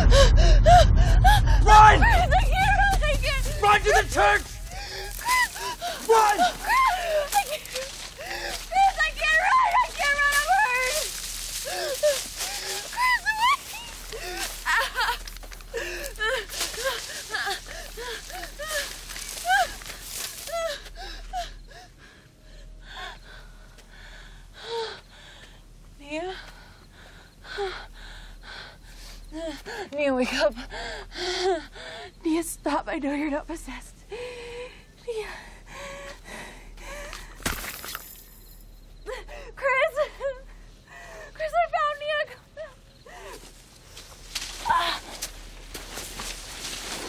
Run! I can't, Run to the church! Run! I can't. Chris, I can't run! I can't run! I'm hurt! Chris, wait! Nia? Nia, wake up. Nia, stop. I know you're not possessed. Nia. Chris! Chris, I found Nia!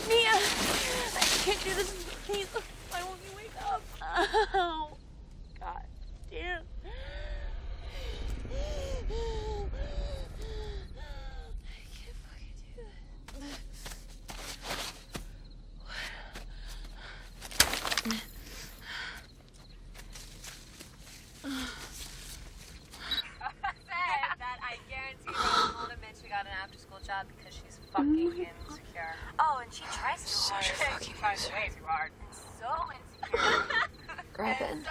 Nia! I can't do this. Please, why won't you wake up? Oh, God damn. Because she's fucking insecure. Oh, and she tries so hard. She tries way too hard. So insecure. Robin,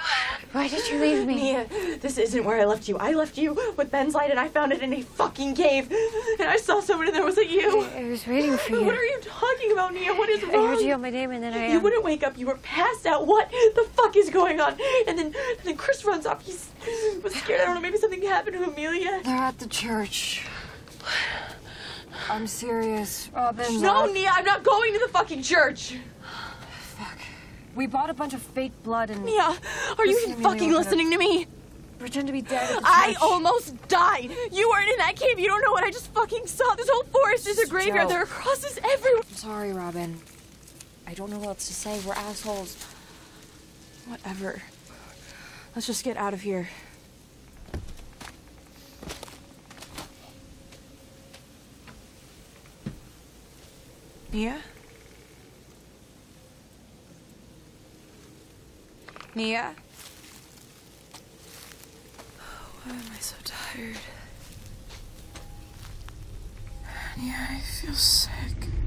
why did you leave me? Nia, this isn't where I left you. I left you with Ben's light, and I found it in a fucking cave. And I saw someone in there. Was it you? I was waiting for you. What are you talking about, Nia? What is wrong? I heard you on my name, and then I... You wouldn't wake up. You were passed out. What the fuck is going on? And then Chris runs off. He was scared. I don't know. Maybe something happened to Amelia. They're at the church. I'm serious, Robin. No, Nia, I'm not going to the fucking church. Fuck. We bought a bunch of fake blood and... Nia, are you even fucking listening to me? Pretend to be dead at the church. I almost died. You weren't in that cave. You don't know what I just fucking saw. This whole forest is a graveyard. There are crosses everywhere. I'm sorry, Robin. I don't know what else to say. We're assholes. Whatever. Let's just get out of here. Nia? Nia? Why am I so tired? Nia, I feel sick.